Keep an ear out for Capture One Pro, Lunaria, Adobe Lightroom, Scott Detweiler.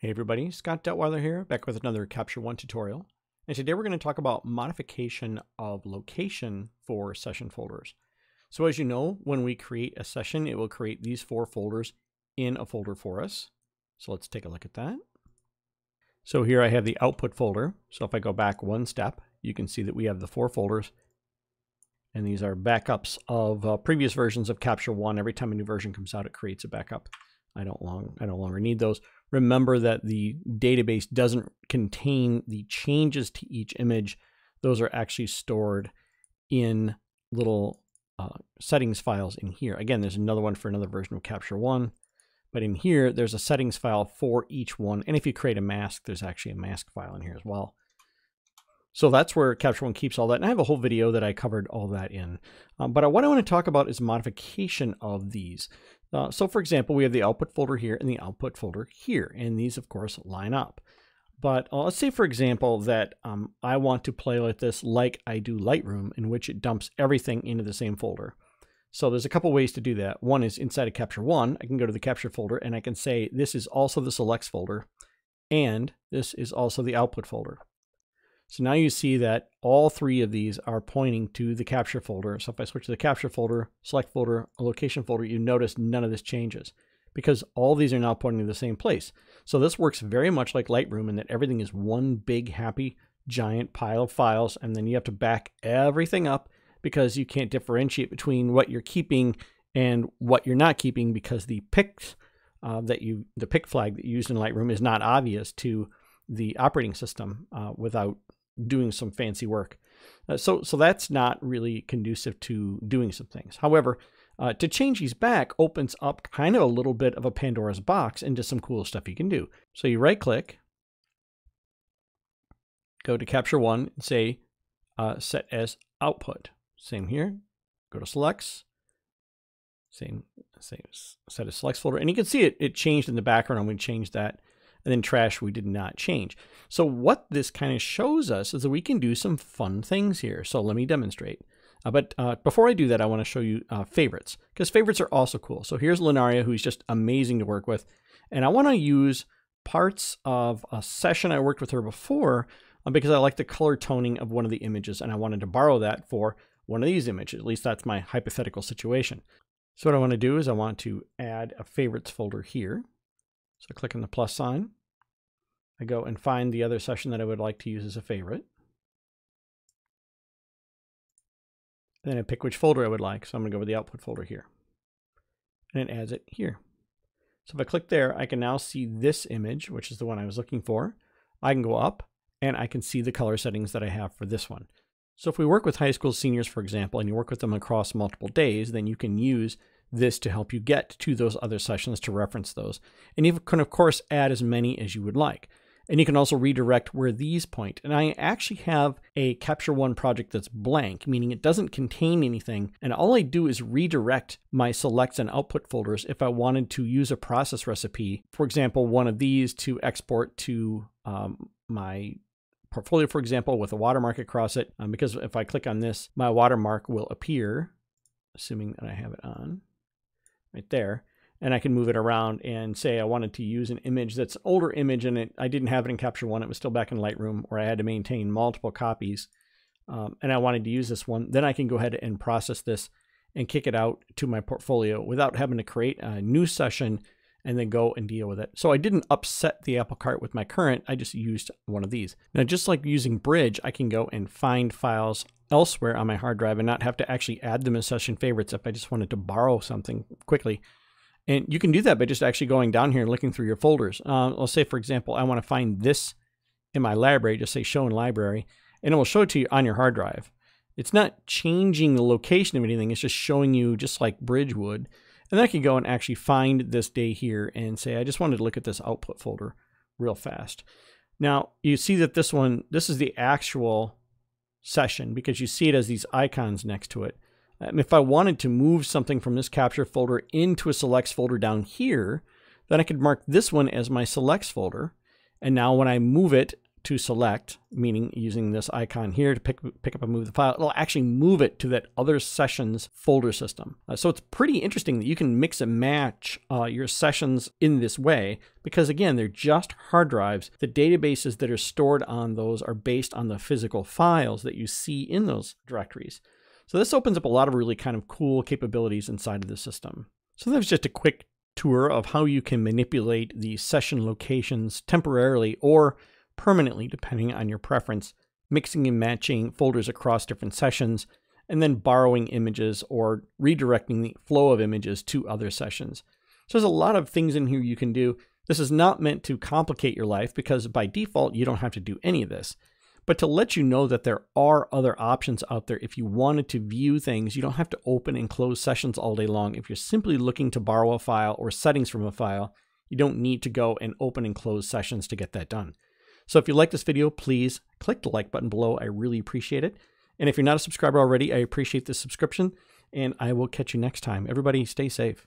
Hey everybody, Scott Detweiler here, back with another Capture One tutorial. And today we're going to talk about modification of location for session folders. So as you know, when we create a session, it will create these four folders in a folder for us. So let's take a look at that. So here I have the output folder. So if I go back one step, you can see that we have the four folders. And these are backups of previous versions of Capture One. Every time a new version comes out, it creates a backup. I no longer need those. Remember that the database doesn't contain the changes to each image. Those are actually stored in little settings files in here. Again, there's another one for another version of Capture One, but in here, there's a settings file for each one. And if you create a mask, there's actually a mask file in here as well. So that's where Capture One keeps all that. And I have a whole video that I covered all that in. But what I want to talk about is modification of these. So for example, we have the output folder here and the output folder here. And these, of course, line up. But let's say, for example, that I want to play with this like I do Lightroom, in which it dumps everything into the same folder. So there's a couple ways to do that. One is inside of Capture One, I can go to the Capture folder and I can say this is also the selects folder and this is also the output folder. So now you see that all three of these are pointing to the Capture folder. So if I switch to the Capture folder, Select folder, or Location folder, you notice none of this changes because all these are now pointing to the same place. So this works very much like Lightroom in that everything is one big, happy, giant pile of files. And then you have to back everything up because you can't differentiate between what you're keeping and what you're not keeping because the pick flag that you used in Lightroom is not obvious to the operating system without doing some fancy work. So that's not really conducive to doing some things. However, to change these back opens up kind of a little bit of a Pandora's box into some cool stuff you can do. So you right click, go to Capture One and say set as output. Same here, go to selects, same set as selects folder. And you can see it changed in the background. I'm going to change that. And then trash, we did not change. So what this kind of shows us is that we can do some fun things here. So let me demonstrate. But before I do that, I want to show you favorites, because favorites are also cool. So here's Lunaria, who's just amazing to work with. And I want to use parts of a session I worked with her before because I like the color toning of one of the images. And I wanted to borrow that for one of these images. At least that's my hypothetical situation. So what I want to do is I want to add a favorites folder here. So I click on the plus sign. I go and find the other session that I would like to use as a favorite. And then I pick which folder I would like. So I'm going to go with the output folder here. And it adds it here. So if I click there, I can now see this image, which is the one I was looking for. I can go up and I can see the color settings that I have for this one. So if we work with high school seniors, for example, and you work with them across multiple days, then you can use this to help you get to those other sessions to reference those. And you can, of course, add as many as you would like. And you can also redirect where these point. And I actually have a Capture One project that's blank, meaning it doesn't contain anything. And all I do is redirect my selects and output folders if I wanted to use a process recipe. For example, one of these to export to my portfolio, for example, with a watermark across it. Because if I click on this, my watermark will appear, assuming that I have it on. Right there. And I can move it around and say I wanted to use an image that's an older image and I didn't have it in Capture One. It was still back in Lightroom where I had to maintain multiple copies. And I wanted to use this one. Then I can go ahead and process this and kick it out to my portfolio without having to create a new session and then go and deal with it. So I didn't upset the apple cart with my current. I just used one of these. Now, just like using Bridge, I can go and find files elsewhere on my hard drive and not have to actually add them as session favorites if I just wanted to borrow something quickly. And you can do that by just actually going down here and looking through your folders. Let's say, for example, I want to find this in my library, just say show in library, and it will show it to you on your hard drive. It's not changing the location of anything. It's just showing you just like Bridge would. And then I can go and actually find this day here and say, I just wanted to look at this output folder real fast. Now you see that this one, this is the actual session because you see it as these icons next to it. And if I wanted to move something from this Capture folder into a selects folder down here, then I could mark this one as my selects folder. And now when I move it to select, meaning using this icon here to pick up and move the file, it'll actually move it to that other sessions folder system. So it's pretty interesting that you can mix and match your sessions in this way, because again, they're just hard drives. The databases that are stored on those are based on the physical files that you see in those directories. So this opens up a lot of really kind of cool capabilities inside of the system. So that was just a quick tour of how you can manipulate the session locations temporarily or permanently, depending on your preference, mixing and matching folders across different sessions, and then borrowing images or redirecting the flow of images to other sessions. So there's a lot of things in here you can do. This is not meant to complicate your life because by default, you don't have to do any of this. But to let you know that there are other options out there if you wanted to view things. You don't have to open and close sessions all day long. If you're simply looking to borrow a file or settings from a file, you don't need to go and open and close sessions to get that done. So if you like this video, please click the like button below. I really appreciate it. And if you're not a subscriber already, I appreciate the subscription, and I will catch you next time. Everybody stay safe.